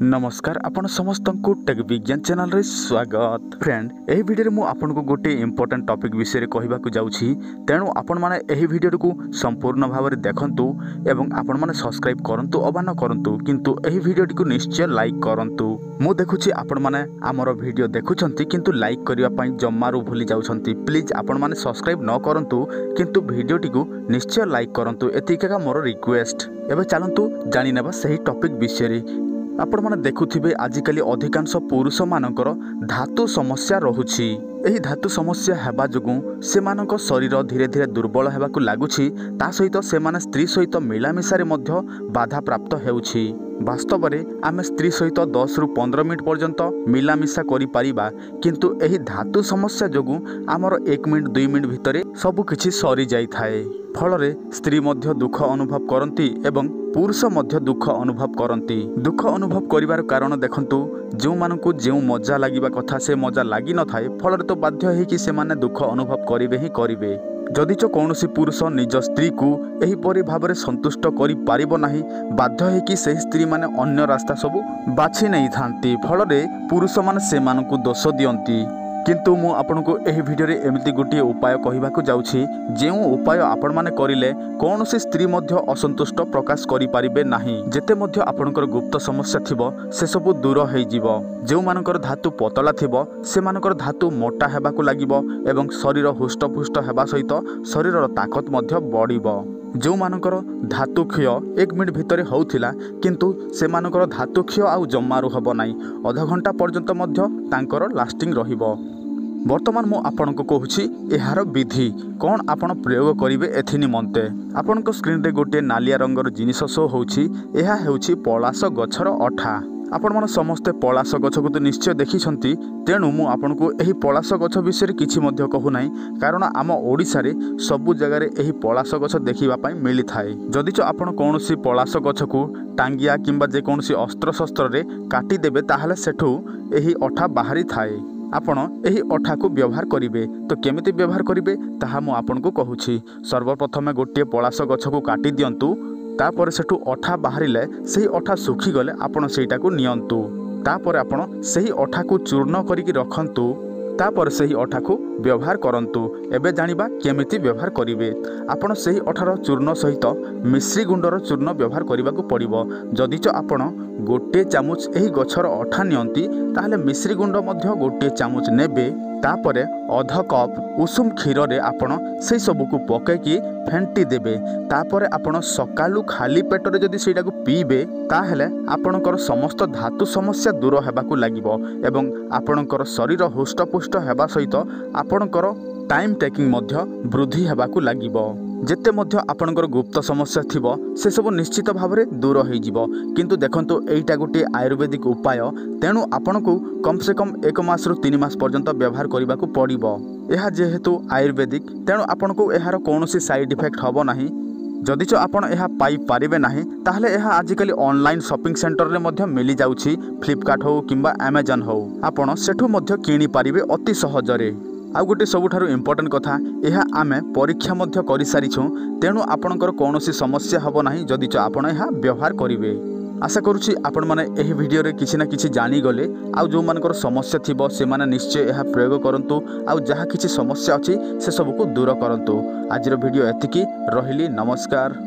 नमस्कार आपण समस्त को टेकबिज्ञान चैनल रे स्वागत। फ्रेंड यही वीडियो में आपन को गोटे इम्पोर्टेन्ट टॉपिक विषय रे कहबा को जाउछि, तेणु आपण माने एही वीडियो को संपूर्ण भाव रे देखंतु एवं आपण माने सब्सक्राइब करंतु अबा न करंतु, किंतु एही वीडियो को निश्चय लाइक करंतु। मु देखुछि आपण माने हमर वीडियो देखुछंती किंतु लाइक करिवा पई जम्मारू भूली जाउछंती। प्लीज आपण माने सब्सक्राइब न करंतु किंतु वीडियो को निश्चय लाइक करंतु, एतिका मोर रिक्वेस्ट। एबे चलंतु जानि नेबा सही टॉपिक विषय रे। आपण माने देखुथिबे आजिकल अधिकांश पुरुष मानकर धातु समस्या रहुछि। एही धातु समस्या हेबा जगु सेमानक शरीर धीरे धीरे दुर्बल हेबा को लागुछि, ता सहित सेमाने स्त्री सहित मिलामिशारे मध्य बाधा प्राप्त हेउछि। वास्तव में आम स्त्री सहित 10 रु 15 मिनिट पर्यंत मिलामिशा करिपारिबा, किंतु एही धातु समस्या जगु आमर 1 मिनिट 2 मिनिट भितरे सब किछि सरी जाई थाए। फलरे स्त्री मध्य दुख अनुभव करंती एवं पुरुष मध्य दुख अनुभव करंती। दुख अनुभव करिवार कारण देखंतु, जो मानकु जो मजा लागिबा कथा से मजा लागी न थाए, फलरे तो बाध्य हे कि से माने दुख अनुभव करिवे ही करिवे। जदिच कौनसी पुरुष निज स्त्री को एहीपरि भाव संतुष्ट करिपारिबो नाही, बाध्य हे कि सेही स्त्री माने अन्य रास्ता सब बाछि नहीं थांती। फलरे पुरुष माने से मानकु दोष दियंती। किंतु मु आपनको एही वीडियो रे एमती गोटे उपाय कहबा को जाउछि, जे उपाय आपण माने करिले कोन से स्त्री मध्य असंतुष्ट प्रकाश करि परिबे नाही। जेते मध्य आपनकर गुप्त समस्या थिबो से सब दूर हे जीवो। जे मानकर धातु पतला थिबो से मानकर धातु मोटा हेबा को लागिबो एवं शरीर हुष्टपुष्ट हेबा सहित शरीर रो ताकत मध्य बढ़िबो। जो मानकर धातु क्षय 1 मिनिट भितर होउथिला किंतु से मानकर धातु क्षय आउ जम्मारू हबो नाही, आधा घंटा पर्यंत मध्य तांकर लास्टिंग रहिबो। बर्तमान मु आपण को कहूछि एहार विधि कौन आपण प्रयोग करिवे। एथि निमन्ते आपण को स्क्रीन रे गोटे नालिया रंगर जिनिस शो होउछि, एहा हेउछि पलाश गछर अठा। आपण मन समस्ते पलाश गछ को तो निश्चय देखिसंती, तेणु मु आपण को एही पलाश गछ विषय किछि मध्य कहू नाही, कारण आम ओडिसा रे सब जगह रे एही पलाश गछ देखिबा पई मिलि थाए। जदिच आपण कोनोसी पलाश गछ को टांगिया किंबा जे कोनोसी अस्त्र शस्त्र रे काटी देबे ताहाले सेठु एही अठा बाहरी थाए। आपण एही अठा को व्यवहार करिवे, तो केमिति व्यवहार करिवे ताहा मु आपण को कहूछि। सर्वप्रथमे गोटे पलाश गछ को काटी दियंतु, तापर सेठु अठा बाहरिले सेही अठा सुखी गले आपण सेटा को नियंतु। तापर आपण सेही अठा को चूर्ण करिकि रखंतु, तापर सेही अठा को व्यवहार करंतु। एबे जानिबा केमिति व्यवहार करिवे। आपण सेही अठार चूर्ण सहित मिश्री गुंडर चूर्ण व्यवहार करबाकू पड़िबो। जदिच आपण गोटे चामच एही गछर अठा नियंती, ताहले मिश्री गुंड मध्य गोटे चामच नेबे, तापरे अध कप उषुम क्षीर रे आपण सेही सब को पकेकी फेंटी देबे। तापरे आपण सकाळू खाली पेट रे जदि सेटा को पीबे, ताहले आपणकर समस्त धातु समस्या दूर हेबाकू लागिबो एवं आपणकर शरीर हुष्टपुष्ट हेबा सहित आपणकर टाइम टेकिंग मध्य वृद्धि हेबाकू लागिबो। जेते मध्य आपणकर गुप्त समस्या थिबो से सब निश्चित भाव रे दूर होइ जिवो। किंतु देखंतु एटा गोटे आयुर्वेदिक उपाय, तेणु आपणकू कम से कम 1 मास रु 3 मास पर्यंत व्यवहार करिबाकू पड़िबो। एहा जेहेतु आयुर्वेदिक, तेणु आपणकू एहार कोनोसी साइड इफेक्ट हबो नाही। जदिच आपण एहा पाई पारिबे नाही, ताहले एहा आजिकल ऑनलाइन शॉपिंग सेंटर रे मध्य मिली जाउछि। फ्लिपकार्ट हो किंबा अमेजन हो, आपण सेठु मध्य किनी पारिबे अति सहज रे। आ गोटे सबुठारु इम्पोर्टेन्ट कथा, एहा आमे परीक्षा मध्य करि सारिछौ, तेणु आपणकर कोनोसी समस्या हबो नाही जदिच आपण एहा व्यवहार करिवे। आशा करुछि आपण माने एही वीडियो रे किछि ना किछि जानि गले। आउ जो मानकर समस्या थिबो से माने निश्चय एहा प्रयोग करंतु, आउ जहा किछि समस्या अछि से सबको दूर करंतु। आजिर वीडियो एतिकी रहिली, नमस्कार।